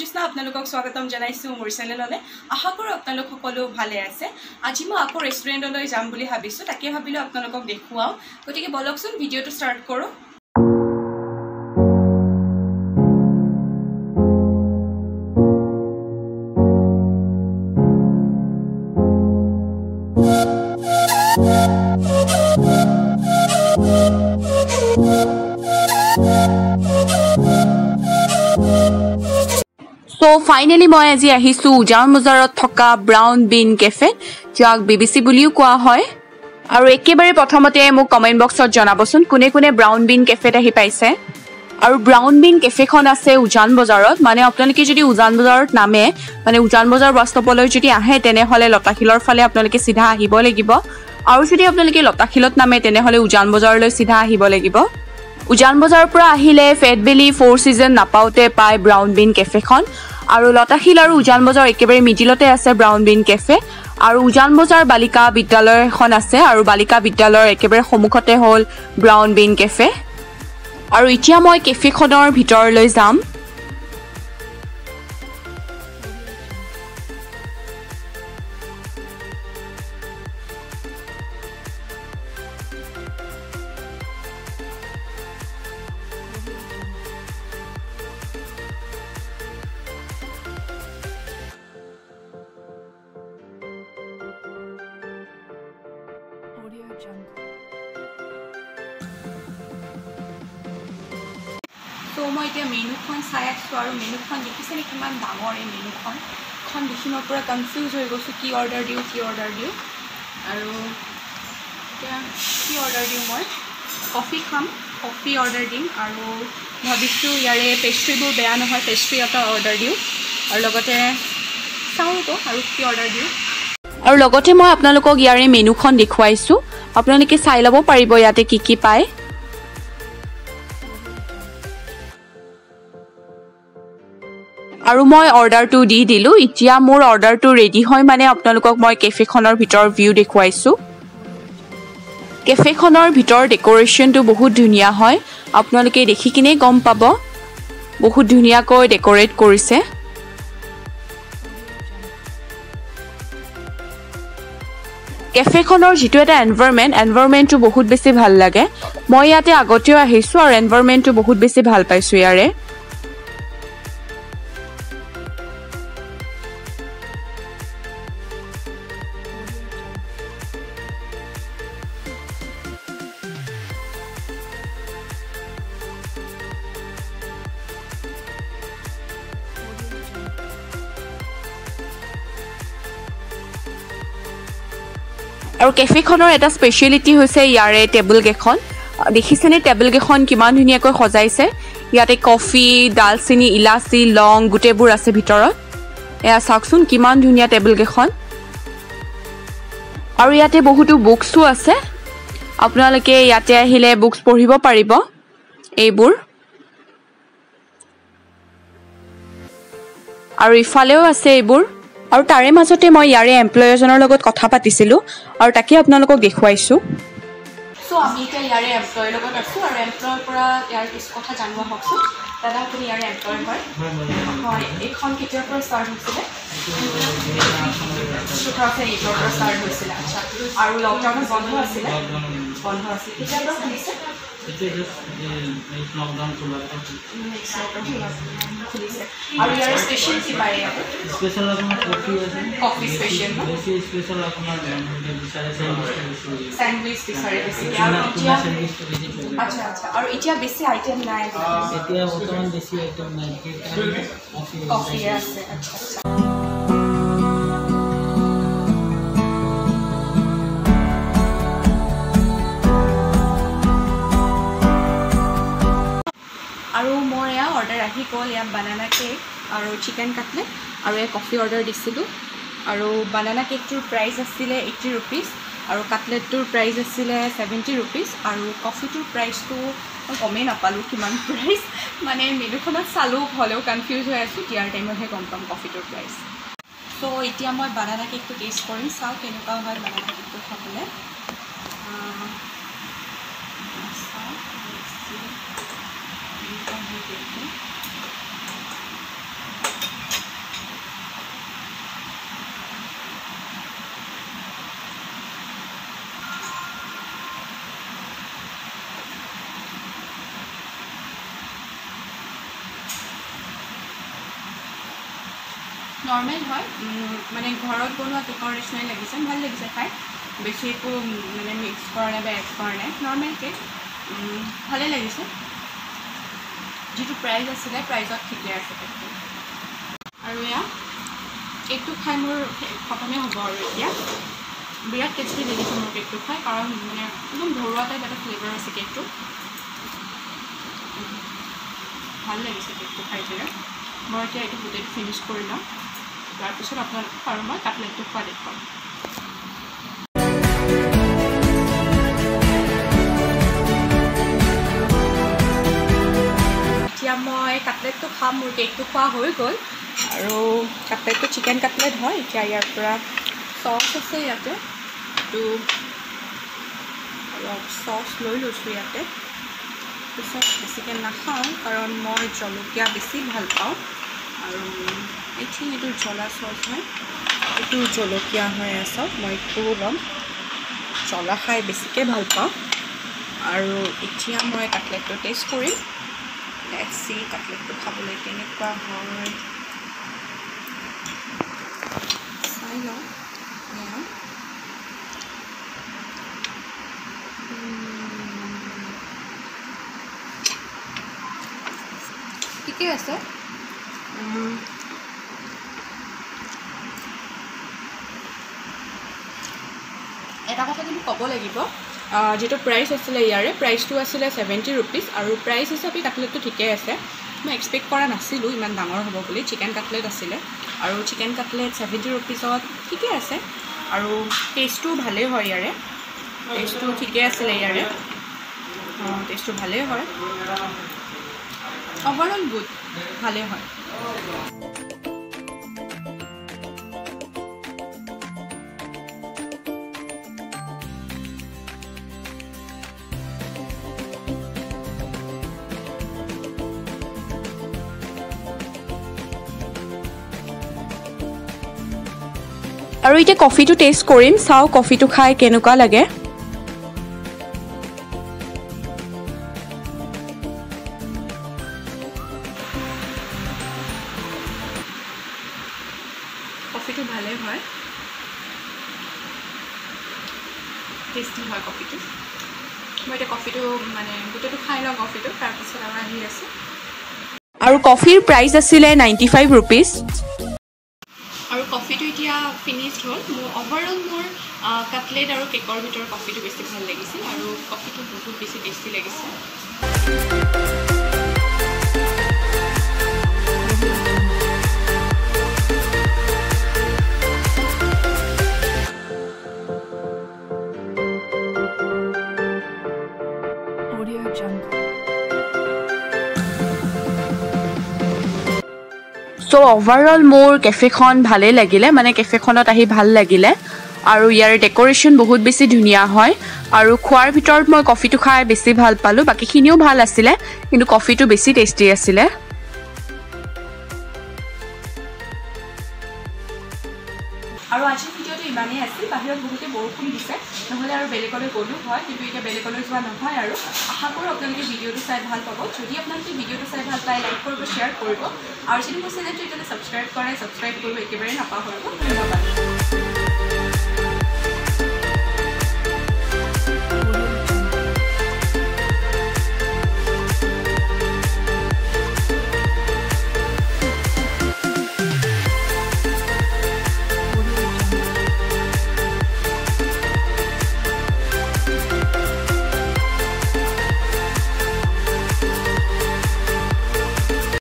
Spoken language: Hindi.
ज्योत्ना आपलोक स्वागतम जानाइছো मोर चेनेलले। आशा करो आपलोक সকলো ভালে আছে। আজি মই আকো ৰেষ্টুৰেণ্টলৈ যাম বুলি ভাবিছো, তাকে ভাবিলো আপোনালোকক দেখুৱাও। গতিকে বলকচোন ভিডিওটো স্টার্ট কৰো। सो फाइनली मैं आज आहिसु उजार मुजारत थका ब्राउन बीन कैफे जाक बीबीसी बुलियो कोआ हय। आरो एकेबारे प्रथमते मो कमेन्ट बक्सत जनाबसुन कोने कोने ब्राउन बीन कैफेत आही पाइसे। आरो ब्राउन बीन कैफे खन आसे उजान बजारत, माने आपनलके जदि उजान बजारत नामे माने उजान बजार वास्तवपलय जदि आहे तेने हले लताखिलर फाले आपनलके सीधा आहिबो लागिबो। आरो जदि आपनलके लताखिलत नामे तेने हले उजान बजार लय सीधा आहिबो लागिबो। उजान बजार पुरा आहिले फेटबेली फोर सीजन नापाउते पाए ब्राउन बीन कैफे खन। आरो लताखिल और उजान बजार एकेबारे मिडिलते आसे ब्राउन बीन कैफे। और उजान बजार बालिका विद्यालय एखन आसे और बालिका विद्यालय एकेबारे सम्मुखते हल ब्राउन बीन कैफे। और इतिया मैं कैफे खनर भितर लय जाम। तो मैं इतना मेनुखन चाय आसो और मेनुखन देखिसे ने किमान डांगर ए मेनुखन खन देखि मैं पूरा कन्फ्यूज हो गसु की अर्डर दिउ और की अर्डर दिउ। मैं कफि खाम, कफि अर्डर दिम और भाविसु यारे पेस्ट्रीबो बेया नहय, पेस्ट्री एटा अर्डर दिउ और लगते चाउ तो और की अर्डर दिउ। और लगते मैं आपनलोকক यारे मेनुखन देखुवाइसु, आपनलोके चाइ लबो पारिबो याते की पाए। और मैं अर्डर तो दी दिलू। इतिया मोर अर्डर तो रेडी है, माने आपनलोকক मैं कैफे खनर भितर व्यू देखुवाइसु। कैफे खनर भितर डेकोरेशन तो बहुत धुनिया है, आपनलोके देखि किने गम पाबो बहुत धुनिया को डेकोरेट करिसे। कैफे खनर जितु एटा एनवायरनमेंट तो बहुत बेसी ভাল लागे। मैं याते आगतेও আহিছো और एनवायरनमेंट तो बहुत बेसी ভাল पाइছো यारे। और कैफे खनर एटा स्पेशलिटी होइसे यारे टेबल केखन। देखिसेने टेबल केखन किमान धुनियाকৈ सजाइसे। याते कफि, दालचिनी, इलाची, लौंग गुटेबुर आसे भितरत। एया साकसुन किमान धुनिया टेबल केखन। और याते बहुतो बुक्सो आसे, आपनालोके याते आहिले बुक्स पढ़िबो पारिबो एबुर। और इफालेओ आसे एबुर। और तारे माजते मैं यारे एमप्लयरजनर लगत कथा पातिसिलु और ताके आपनलोक देखुवाइसु। सो आमी इटा यारे एमप्लयर लगत आसु और एमप्लयर पुरा यार किस कथा जानवा हकसु। दादा तुमी यारे एमप्लयर হয় হয় এখন কিতিয়া পুরা স্টার্ট হইছিলে? সুপ্রাসে ইজোটা স্টার্ট হইছিল। আচ্ছা আর লকডাউনে বন্ধ আছিল কিতিয়া পুরা খুলিছে? अच्छा अर्डर आही गल या बनाना केक और चिकेन काटलेट और ये कफी अर्डर दिसिलु। और बनाना केकटोर प्राइस आसिले 80 रुपीस और काटलेटटोर प्राइस आसिले 70 रुपीस और कफिटोर प्राइस तो कमे नापालु किमान प्राइस, माने मेनुखनत चालो भलो कन्फ्यूज हो आसु। टियार टाइमतহে गम पाम कफिटोर प्राइस। तो इतिया मैं बनाना केकटो टेस्ट करिम, चाओ केनेका हय बनाना केकटो खाबले। नर्मेल है मैं घर बनवा केकर निचन लगिसे भल लगे खाई बेस मैं मिक्स करना एड करना नर्मेल केक भले लगिसे जी प्राइज आसे प्राइज ठिके केक तो खाई मोर खतमें हम और विराट टेस्टी लगे मोर केक तो खाई कारण मैं एकदम घरुआ टाइप एट फ्लेवर आस केक तो भल लगे केक तो खाई पे मैं ये गोटे फिनिश कर ला तारपिছত आपनालोक आरो मैं काटलेट तो खा देखाम। এতিয়া मैं काटलेट तो खाम मोर केक तो खा हो गल और काटलेट तो चिकेन काटलेट है। इतना यार सस आसे इते तो अलग सस लै इते सब बेसिके नाखाओ कारण मैं जलकिया बेसि भल पाओ और ये जला सस है यू जलकिया है सब मैं एक लम जला खाई बेसिके भल पाओ और इतना मैं काटलेट तो टेस्ट करी सी काटलेट तो खाने के ठीक है एटा कथा कि कब लगे जी प्राइस आसले यारे प्राइस तो आसले 70 रुपीस और प्राइस हिसाब से काटलेट तो ठिके आसे मैं एक्सपेक्ट करा नासिलु इमान डांगर हबो बोली चिकेन काटलेट आसले और चिकेन काटलेट 70 रुपीस ठिके आसे और टेस्टो भाले होय यारे टेस्टो ठिके आसले यारे टेस्टो भाले होय ओवरऑल गुड भाले है। और इतना कॉफी तो टेस्ट करीम साओ कॉफी तो खाए केनेकुआ लगे कफी भाले है टेस्टी है कफी तो मैं कफी तो माने गोटे खाई लो कफी तो तार कफिर प्राइस आसिले 95 रुपीस और कफी तो इतना फिनिश्ड हल मोर ओवरऑल मोर काटलेट और केकर भीतर कफी तो बेसी भल लगिसिल और कफी तो बहुत बेसी टेस्टी लगिसिल। सो ओवरऑल मोर कैफे भाले लगिले माने कैफे आही भाल लगिले और यार डेकोरेशन बहुत बेसि धुनिया है और खुआर भितर मैं कफी तो खाई बेसि भाल पालू बाकीखिनिओ भाल आसिले किन्तु कफी तो बेसि टेस्टी आसिले। और आज भिडियो तो इमान बाहर बहुत बरखुण दिखे ना बेलेग गलो है कि बेलेग जो ना और आशा करूँ अपने भिडिओ तो चाय भल पा जो अपने भिडिओ तो चाय भल पाए लाइक कर शेयर कर और जो मोर चैनल सब्सक्राइब करे सब्सक्राइब कर एक बारे नपाहरिब। धन्यवाद।